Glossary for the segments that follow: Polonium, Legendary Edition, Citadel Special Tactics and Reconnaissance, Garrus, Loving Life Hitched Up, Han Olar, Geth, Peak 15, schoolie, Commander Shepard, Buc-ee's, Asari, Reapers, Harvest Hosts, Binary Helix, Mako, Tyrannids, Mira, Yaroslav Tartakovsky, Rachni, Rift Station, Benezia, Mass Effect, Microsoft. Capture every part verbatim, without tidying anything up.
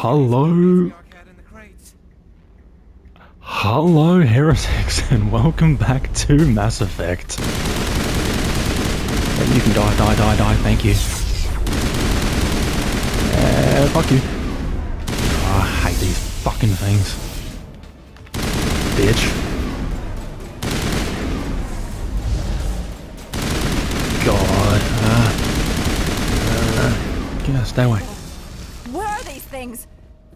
Hello. Hello, heretics, and welcome back to Mass Effect. You can die, die, die, die, thank you. Uh, fuck you. Oh, I hate these fucking things. Bitch. God. Uh, uh, yeah, stay away. Where are these things?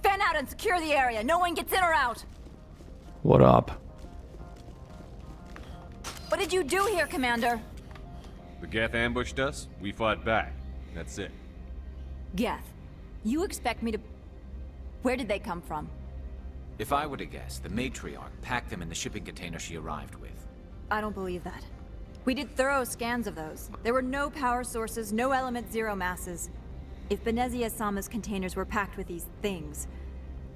Fan out and secure the area. No one gets in or out. What up? What did you do here, Commander? The Geth ambushed us. We fought back. That's it. Geth, you expect me to... Where did they come from? If I were to guess, the Matriarch packed them in the shipping container she arrived with. I don't believe that. We did thorough scans of those. There were no power sources, no element zero masses. If Benezia Sama's containers were packed with these things,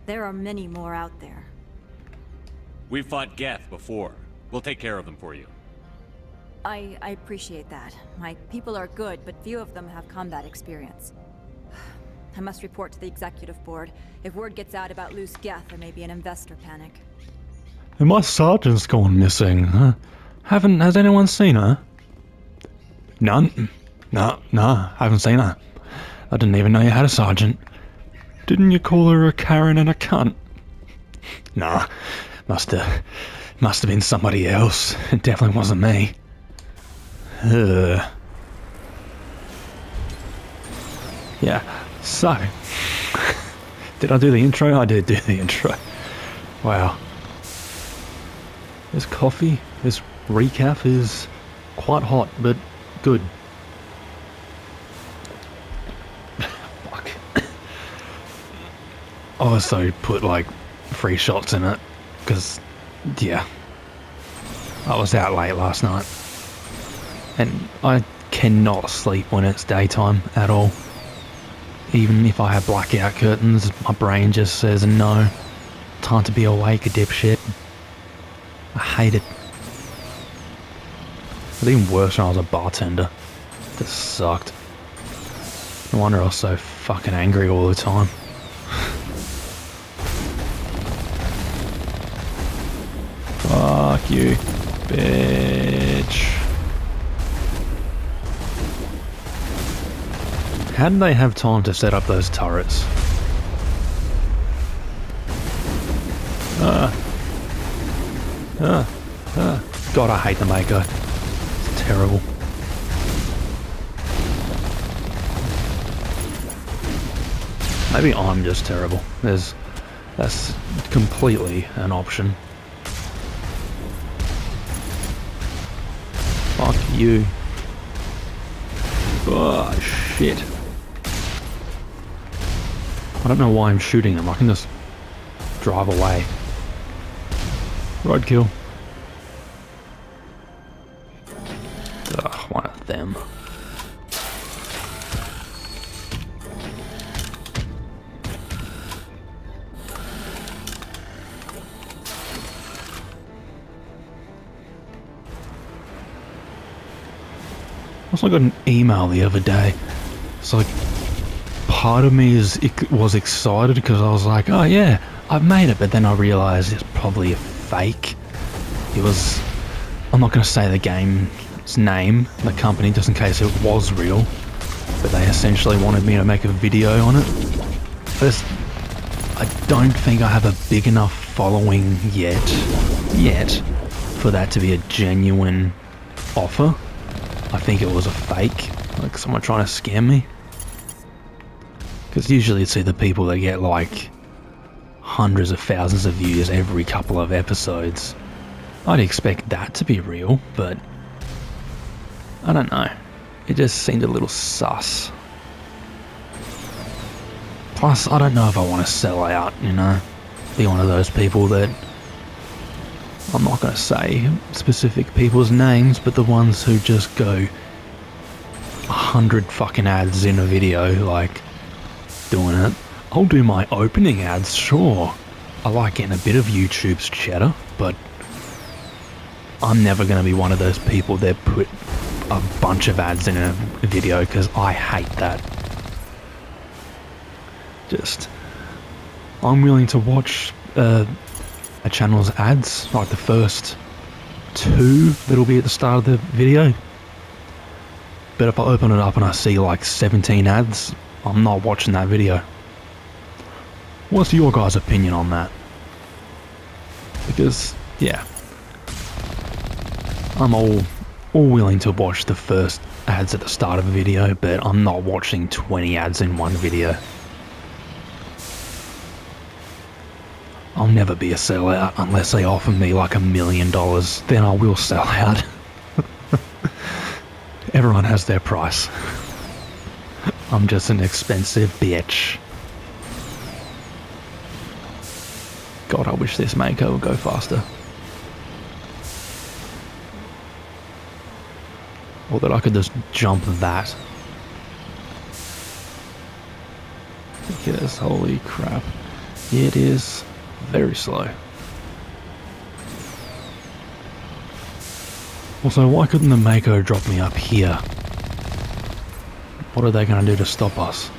there are many more out there. We fought Geth before. We'll take care of them for you. I, I appreciate that. My people are good, but few of them have combat experience. I must report to the executive board. If word gets out about loose Geth, there may be an investor panic. And my sergeant's gone missing, huh? Haven't, has anyone seen her? None? No, no, haven't seen her. I didn't even know you had a sergeant. Didn't you call her a Karen and a cunt? Nah, must have, must have been somebody else. It definitely wasn't me. Ugh. Yeah, so, did I do the intro? I did do the intro. Wow. There's coffee, there's... Recap is quite hot, but good. Fuck. I also put like free shots in it, because yeah, I was out late last night, and I cannot sleep when it's daytime at all. Even if I have blackout curtains, my brain just says no. Time to be awake, a dipshit. I hate it. It was even worse when I was a bartender. This sucked. No wonder I was so fucking angry all the time. Fuck you, bitch. How did they have time to set up those turrets? Uh. Uh. Uh. God, I hate the Mako. Terrible. Maybe I'm just terrible. There's, that's completely an option. Fuck you. Oh shit. I don't know why I'm shooting them. I can just drive away. Roadkill. Them. Also, I got an email the other day. It's like, part of me is it was excited because I was like, oh yeah, I've made it, but then I realized it's probably a fake. It was, I'm not going to say the game its name, the company, just in case it was real, but they essentially wanted me to make a video on it. First, I don't think I have a big enough following yet, yet, for that to be a genuine offer. I think it was a fake, like someone trying to scam me. Because usually you see the people that get like hundreds of thousands of views every couple of episodes. I'd expect that to be real, but I don't know, it just seemed a little sus. Plus, I don't know if I want to sell out, you know? Be one of those people that... I'm not going to say specific people's names, but the ones who just go... a hundred fucking ads in a video, like... doing it. I'll do my opening ads, sure. I like getting a bit of YouTube's cheddar, but... I'm never going to be one of those people that put... a bunch of ads in a video, because I hate that. Just I'm willing to watch uh, a channel's ads, like the first two that'll be at the start of the video. But if I open it up and I see like seventeen ads, I'm not watching that video. What's your guys' opinion on that? Because, yeah, I'm all, all willing to watch the first ads at the start of a video, but I'm not watching twenty ads in one video. I'll never be a sellout unless they offer me like a million dollars, then I will sell out. Everyone has their price. I'm just an expensive bitch. God, I wish this Mako would go faster. Or that I could just jump that. Because, holy crap, it is very slow. Also, why couldn't the Mako drop me up here? What are they going to do to stop us?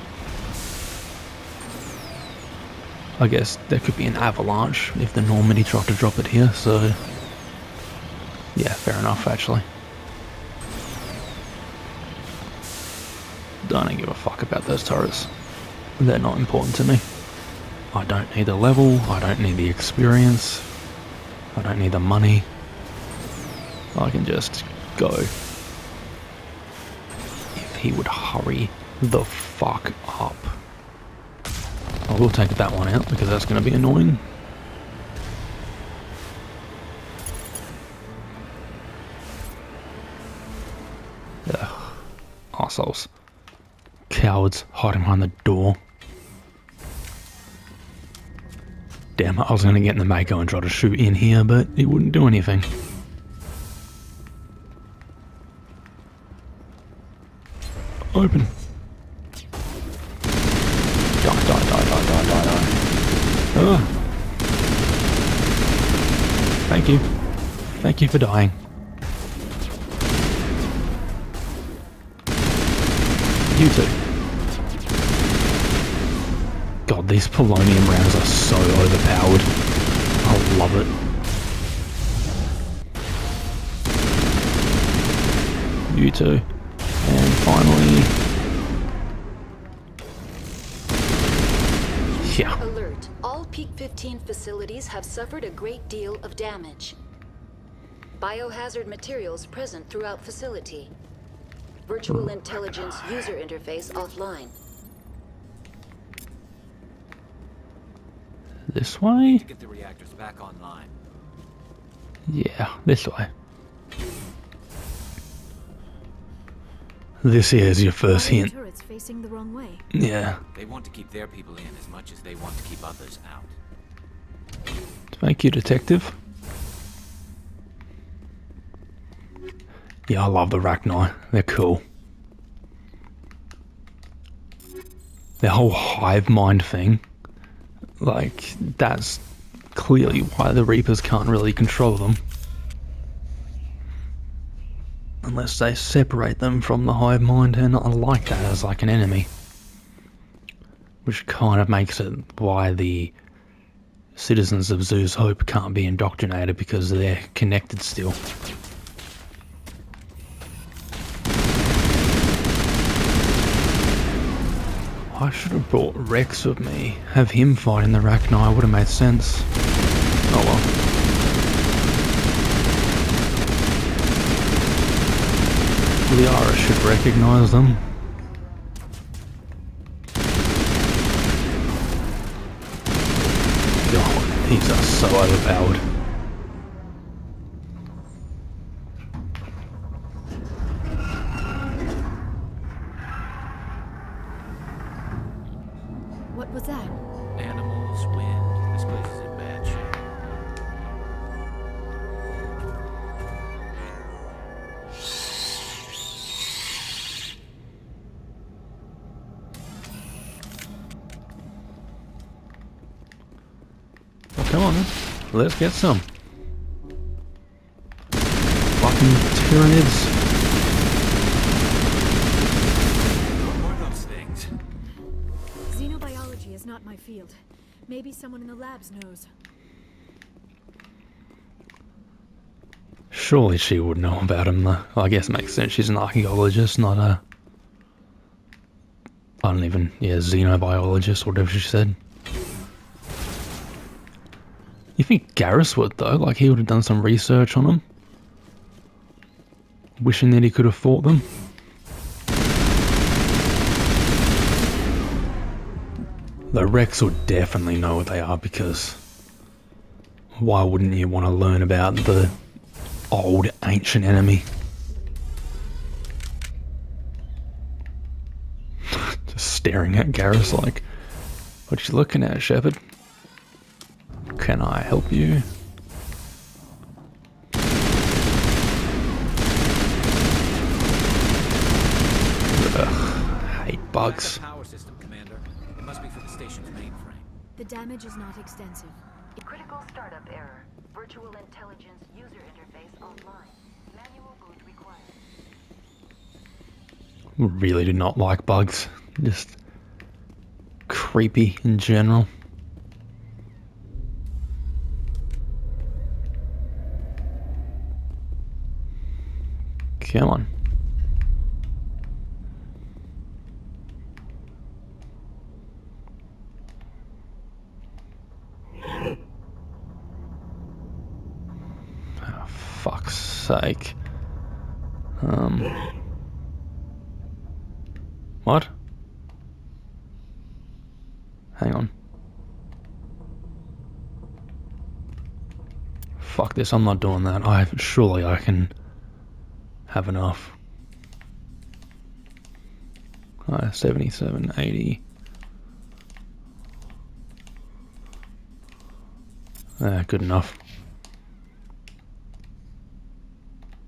I guess there could be an avalanche if the Normandy tried to drop it here, so... yeah, fair enough, actually. I don't give a fuck about those turrets. They're not important to me. I don't need the level, I don't need the experience, I don't need the money. I can just go. If he would hurry the fuck up. I will take that one out because that's going to be annoying. Ugh. Arseholes. Cowards hiding behind the door. Damn, I was going to get in the Mako and try to shoot in here, but it wouldn't do anything. Open. Die, die, die, die, die, die, die. Oh. Thank you. Thank you for dying. You too. God, these polonium rounds are so overpowered. I love it. You too. And finally... yeah. Alert. All Peak fifteen facilities have suffered a great deal of damage. Biohazard materials present throughout facility. Virtual intelligence user interface offline. This way? Get the reactors back online. Yeah, this way. This here is your first hint. Turrets facing the wrong way. Yeah. They want to keep their people in as much as they want to keep others out. Thank you, detective. Yeah, I love the Rachni. They're cool. Their whole hive mind thing. Like, that's clearly why the Reapers can't really control them. Unless they separate them from the hive mind, and I like that as like an enemy. Which kind of makes it why the citizens of Zoo's Hope can't be indoctrinated, because they're connected still. I should have brought Rex with me. Have him fight in the Rachni would have made sense. Oh well. The Ara should recognize them. God, these are so overpowered. What was that? Animals, wind. This place is in bad shape. Come on, let's get some. Fucking tyrannids. What are those things? Xenobiology is not my field, Maybe someone in the labs knows. Surely she would know about him, though. Well, I guess it makes sense. She's an archaeologist, not a... I don't even... Yeah, xenobiologist, whatever she said. You think Garrus would, though? Like, he would have done some research on them? Wishing that he could have fought them? The Rex would definitely know what they are, because why wouldn't you want to learn about the old ancient enemy? Just staring at Garrus like, what you looking at, Shepard? Can I help you? Ugh, I hate bugs. The damage is not extensive. Critical startup error. Virtual intelligence user interface online. Manual boot required. Really do not like bugs. Just creepy in general. Come on. Sake. Um. What? Hang on. Fuck this, I'm not doing that. I surely I can have enough. Uh, seventy-seven, eighty. Uh, good enough.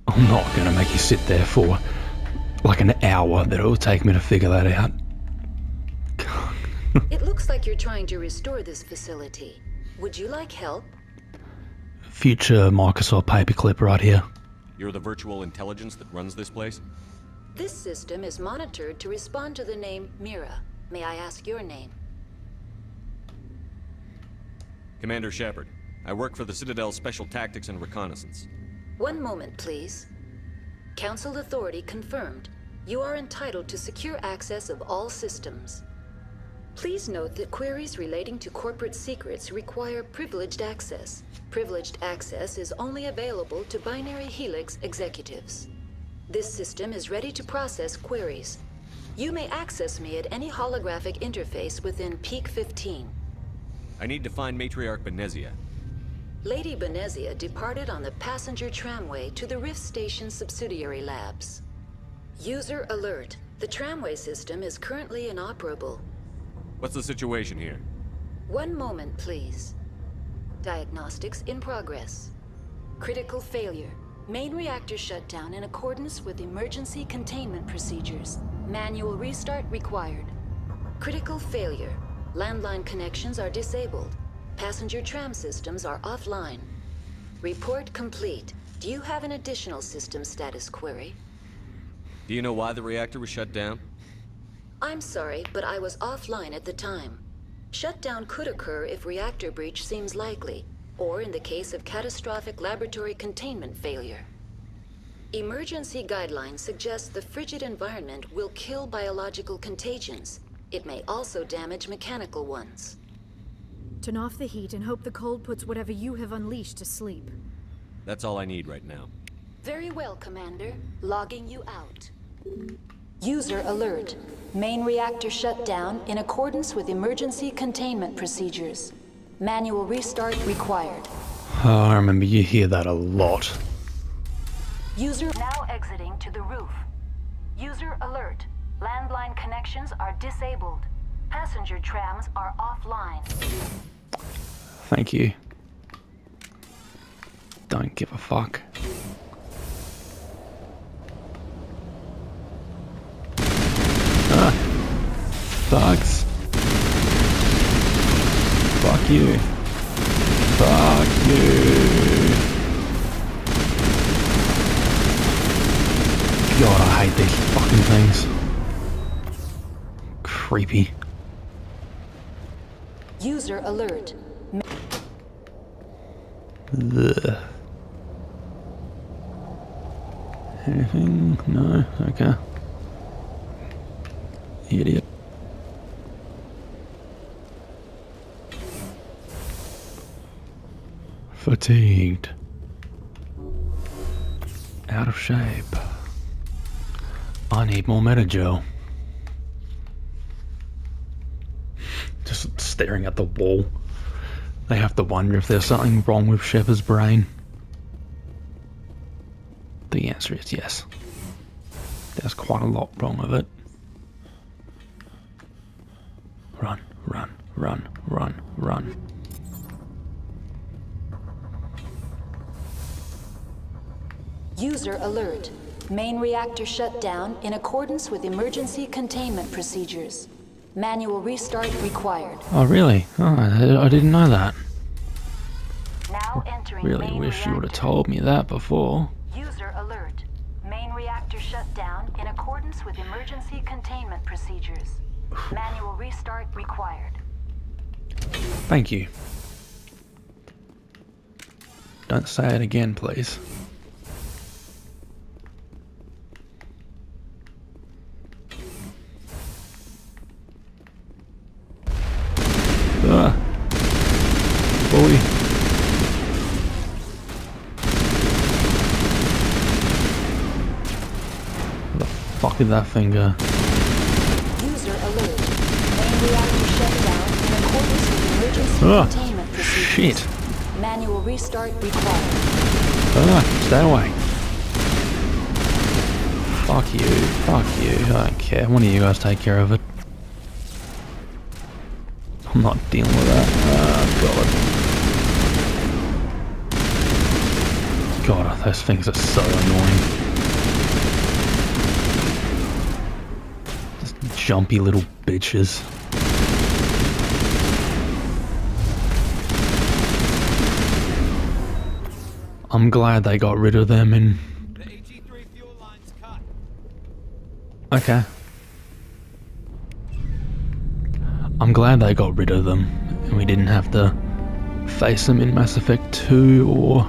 I'm not gonna make you sit there for like an hour that it'll take me to figure that out. It looks like you're trying to restore this facility. Would you like help? Future Microsoft paperclip right here. You're the virtual intelligence that runs this place? This system is monitored to respond to the name Mira. May I ask your name? Commander Shepard. I work for the Citadel Special Tactics and Reconnaissance. One moment, please. Council authority confirmed. You are entitled to secure access of all systems. Please note that queries relating to corporate secrets require privileged access. Privileged access is only available to Binary Helix executives. This system is ready to process queries. You may access me at any holographic interface within Peak fifteen. I need to find Matriarch Benezia. Lady Benezia departed on the passenger tramway to the Rift Station subsidiary labs. User alert. The tramway system is currently inoperable. What's the situation here? One moment, please. Diagnostics in progress. Critical failure. Main reactor shut down in accordance with emergency containment procedures. Manual restart required. Critical failure. Landline connections are disabled. Passenger tram systems are offline. Report complete. Do you have an additional system status query? Do you know why the reactor was shut down? I'm sorry, but I was offline at the time. Shutdown could occur if reactor breach seems likely, or in the case of catastrophic laboratory containment failure. Emergency guidelines suggest the frigid environment will kill biological contagions. It may also damage mechanical ones. Turn off the heat and hope the cold puts whatever you have unleashed to sleep. That's all I need right now. Very well, Commander. Logging you out. User alert. Main reactor shut down in accordance with emergency containment procedures. Manual restart required. Oh, I remember you hear that a lot. User now exiting to the roof. User alert. Landline connections are disabled. Passenger trams are offline. Thank you. Don't give a fuck. Ah. Thugs. Fuck you. Fuck you. God, I hate these fucking things. Creepy. User alert. The anything? No. Okay. Idiot. Fatigued. Out of shape. I need more Metajo. Just staring at the wall. They have to wonder if there's something wrong with Shepard's brain. The answer is yes. There's quite a lot wrong with it. Run, run, run, run, run. User alert. Main reactor shut down in accordance with emergency containment procedures. Manual restart required. Oh really? Oh, I, I didn't know that. Now entering really main wish reactor. You would have told me that before. User alert. Main reactor shut down in accordance with emergency containment procedures. Manual restart required. Thank you. Don't say it again, please. Ah. Boy. Where the fuck did that thing go? User alert. Main reactor shut down in accordance with emergency ah. containment procedures. Shit. Manual restart required. Ah, stay away. Fuck you. Fuck you. I don't care. One of you guys take care of it. I'm not dealing with that. Oh, God. God, those things are so annoying. Just jumpy little bitches. I'm glad they got rid of them in... The A T three fuel line's cut. Okay. I'm glad they got rid of them and we didn't have to face them in Mass Effect two or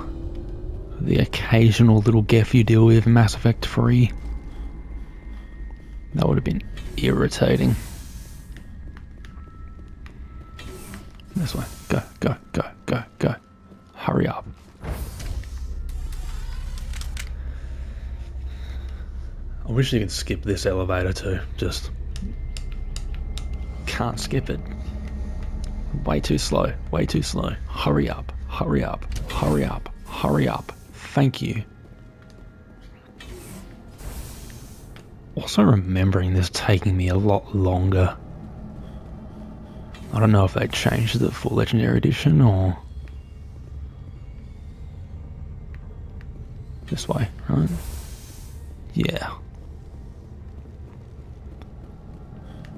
the occasional little geth you deal with in Mass Effect three. That would have been irritating. This way. Go, go, go, go, go. Hurry up. I wish you could skip this elevator too. Just... can't skip it. Way too slow. Way too slow. Hurry up. Hurry up. Hurry up. Hurry up. Thank you. Also remembering this taking me a lot longer. I don't know if they changed it for Legendary Edition or... this way, right? Yeah.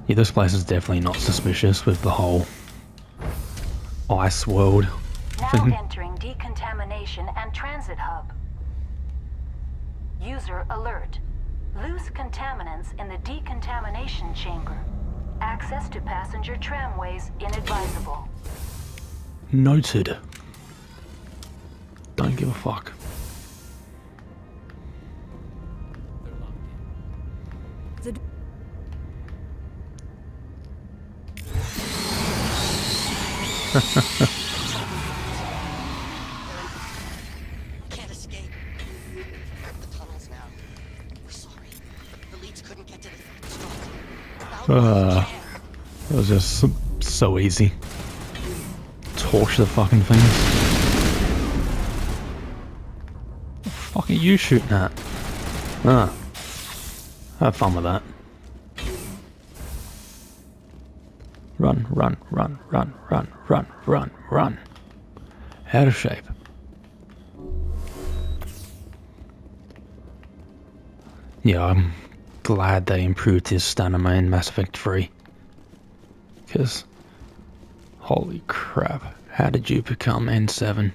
Yeah, this place is definitely not suspicious with the whole ice world thing. Now entering decontamination and transit hub. User alert. Loose contaminants in the decontamination chamber. Access to passenger tramways inadvisable. Noted. Don't give a fuck. Can't escape. We're at the tunnels now. We're sorry. The leads couldn't get to the stock. Uh, that was just so, so easy. Torch the fucking things. What the fuck are you shooting at? Ah. Have fun with that. Run, run, run, run, run, run, run, run. Out of shape. Yeah, I'm glad they improved his stamina in Mass Effect three. Because, holy crap, how did you become N seven?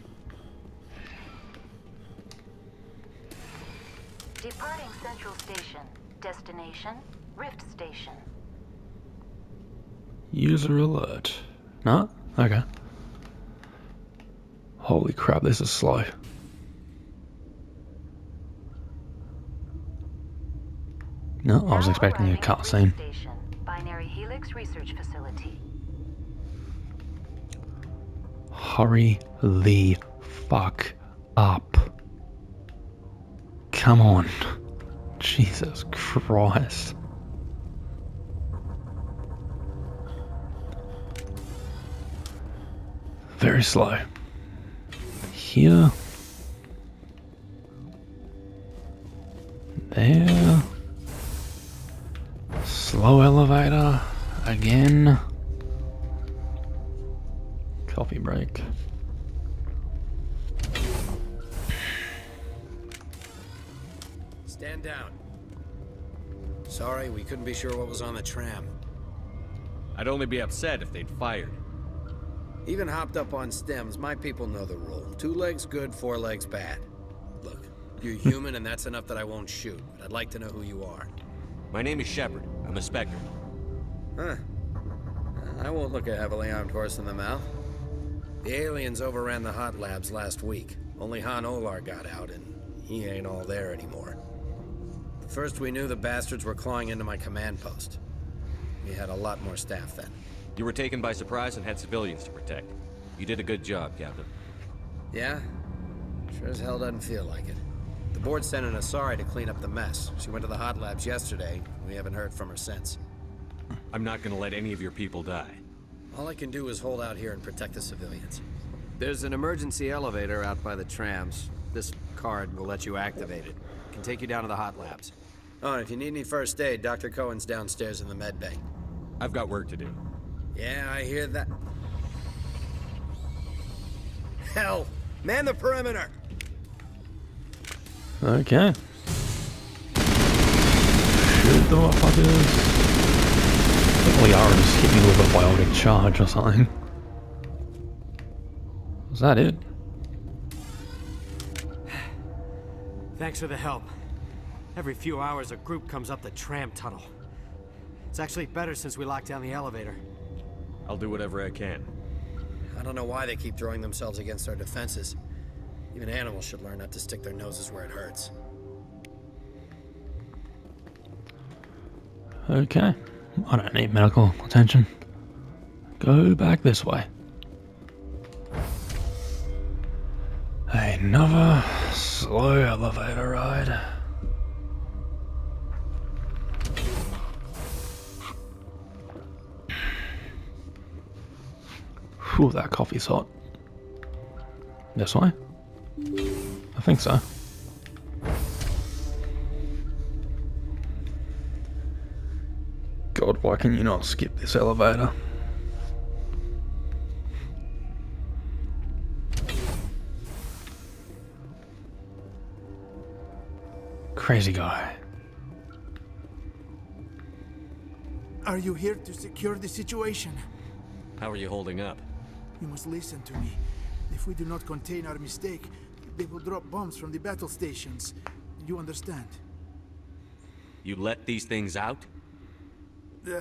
Departing Central Station. Destination, Rift Station. User alert. No? Okay. Holy crap, this is slow. No, I was expecting a cutscene. Binary Helix Research Facility. Hurry the fuck up. Come on. Jesus Christ. Very slow. Here. There. Slow elevator. Again. Coffee break. Stand down. Sorry, we couldn't be sure what was on the tram. I'd only be upset if they'd fired. Even hopped up on stems, my people know the rule. Two legs good, four legs bad. Look, you're human and that's enough that I won't shoot, but I'd like to know who you are. My name is Shepard. I'm a Spectre. Huh. I won't look a heavily armed horse in the mouth. The aliens overran the hot labs last week. Only Han Olar got out, and he ain't all there anymore. First we knew the bastards were clawing into my command post. We had a lot more staff then. You were taken by surprise and had civilians to protect. You did a good job, Captain. Yeah? Sure as hell doesn't feel like it. The board sent an Asari to clean up the mess. She went to the hot labs yesterday. We haven't heard from her since. I'm not gonna let any of your people die. All I can do is hold out here and protect the civilians. There's an emergency elevator out by the trams. This card will let you activate it. It can take you down to the hot labs. Oh, and if you need any first aid, Doctor Cohen's downstairs in the med bay. I've got work to do. Yeah, I hear that. Hell! Man the perimeter! Okay. Shoot the motherfuckers. Hopefully Yara just hit me with a biotic charge or something. Is that it? Thanks for the help. Every few hours a group comes up the tram tunnel. It's actually better since we locked down the elevator. I'll do whatever I can. I don't know why they keep throwing themselves against our defenses. Even animals should learn not to stick their noses where it hurts. Okay. I don't need medical attention. Go back this way. Another slow elevator ride. Ooh, that coffee's hot. This way? I think so. God, why can you not skip this elevator? Crazy guy. Are you here to secure the situation? How are you holding up? You must listen to me. If we do not contain our mistake, they will drop bombs from the battle stations. You understand? You let these things out? Uh,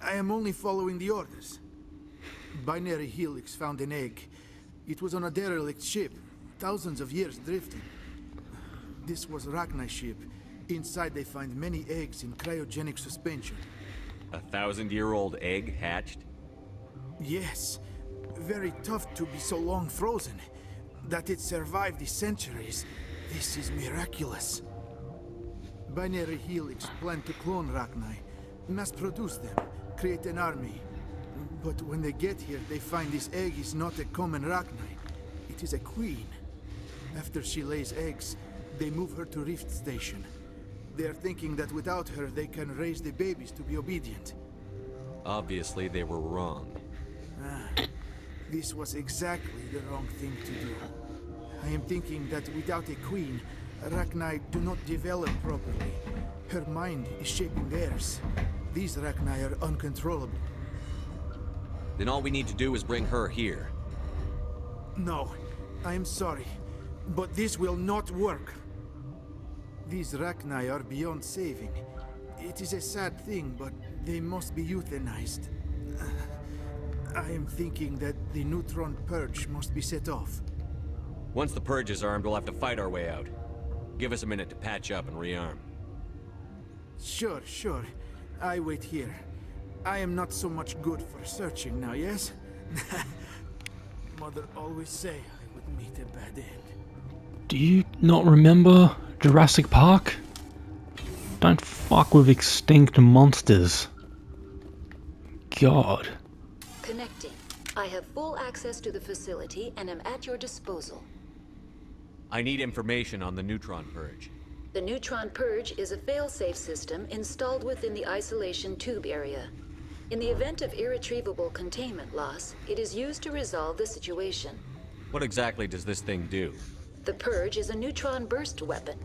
I am only following the orders. Binary Helix found an egg. It was on a derelict ship, thousands of years drifting. This was Rachni's ship. Inside they find many eggs in cryogenic suspension. A thousand-year-old egg hatched? Yes. Very tough to be so long frozen. That it survived the centuries. This is miraculous. Binary Helix planned to clone Rachni, mass-produce them, create an army. But when they get here, they find this egg is not a common Rachni. It is a queen. After she lays eggs, they move her to Rift Station. They are thinking that without her, they can raise the babies to be obedient. Obviously, they were wrong. Ah. This was exactly the wrong thing to do. I am thinking that without a queen, Rachni do not develop properly. Her mind is shaping theirs. These Rachni are uncontrollable. Then all we need to do is bring her here. No, I am sorry, but this will not work. These Rachni are beyond saving. It is a sad thing, but they must be euthanized. I am thinking that the neutron purge must be set off. Once the purge is armed, we'll have to fight our way out. Give us a minute to patch up and rearm. Sure, sure. I wait here. I am not so much good for searching now, yes? Mother always say I would meet a bad end. Do you not remember Jurassic Park? Don't fuck with extinct monsters. God. Connecting. I have full access to the facility and am at your disposal. I need information on the neutron purge. The neutron purge is a fail-safe system installed within the isolation tube area. In the event of irretrievable containment loss, it is used to resolve the situation. What exactly does this thing do? The purge is a neutron burst weapon.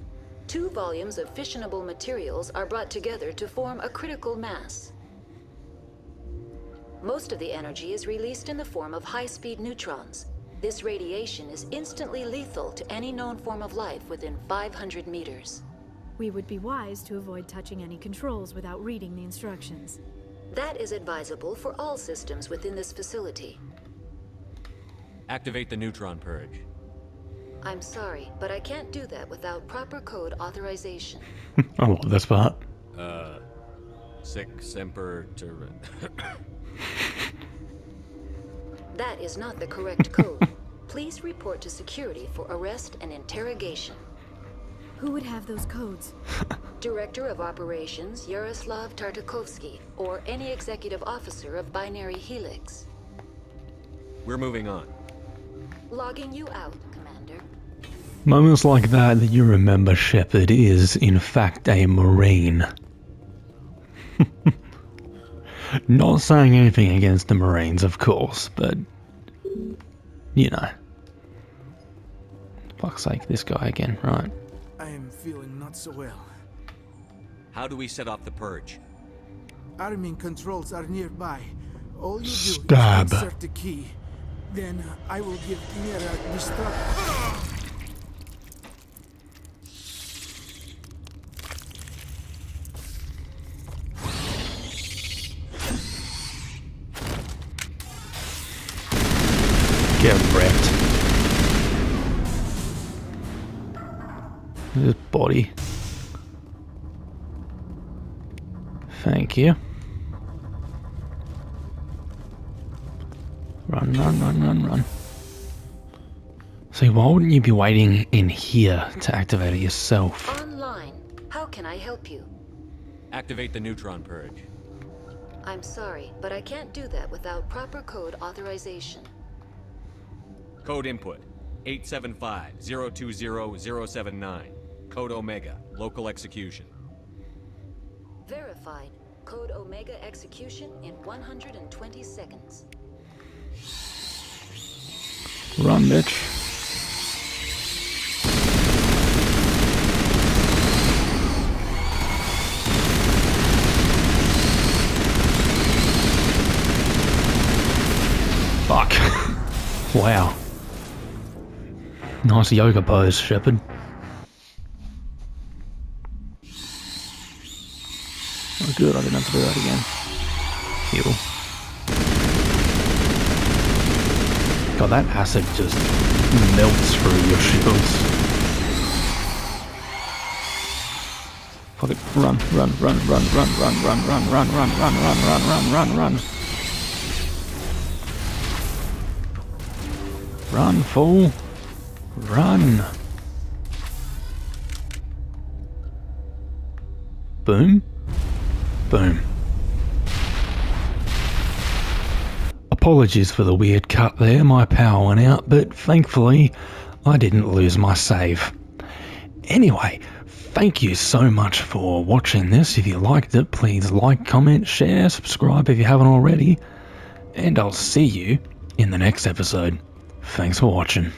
Two volumes of fissionable materials are brought together to form a critical mass. Most of the energy is released in the form of high-speed neutrons. This radiation is instantly lethal to any known form of life within five hundred meters. We would be wise to avoid touching any controls without reading the instructions. That is advisable for all systems within this facility. Activate the neutron purge. I'm sorry, but I can't do that without proper code authorization. I want this part. Uh, sic semper tyrannis. That is not the correct code. Please report to security for arrest and interrogation. Who would have those codes? Director of Operations Yaroslav Tartakovsky, or any executive officer of Binary Helix. We're moving on. Logging you out, Commander. Moments like that that you remember, Shepard, is in fact a Marine. Not saying anything against the Marines, of course, but, you know. Fuck's sake, this guy again, right. I am feeling not so well. How do we set off the purge? Arming controls are nearby. All you do Stab. is insert the key. Then I will give Mira the start. Get wrecked. This body. Thank you. Run, run, run, run, run. See, why wouldn't you be waiting in here to activate it yourself? Online. How can I help you? Activate the neutron purge. I'm sorry, but I can't do that without proper code authorization. Code input, eight seven five, zero two zero, zero seven nine. Code Omega, local execution. Verified. Code Omega execution in one hundred twenty seconds. Run, bitch. Fuck. Wow. Nice yoga pose, Shepard. Oh good, I didn't have to do that again. Heal. God, that acid just melts through your shields. Fuck it. Run, run, run, run, run, run, run, run, run, run, run, run, run, run, run, run. Run, fool. Run. Boom. Boom. Apologies for the weird cut there, my power went out, but thankfully I didn't lose my save. Anyway, thank you so much for watching this. If you liked it, please like, comment, share, subscribe if you haven't already, and I'll see you in the next episode. Thanks for watching.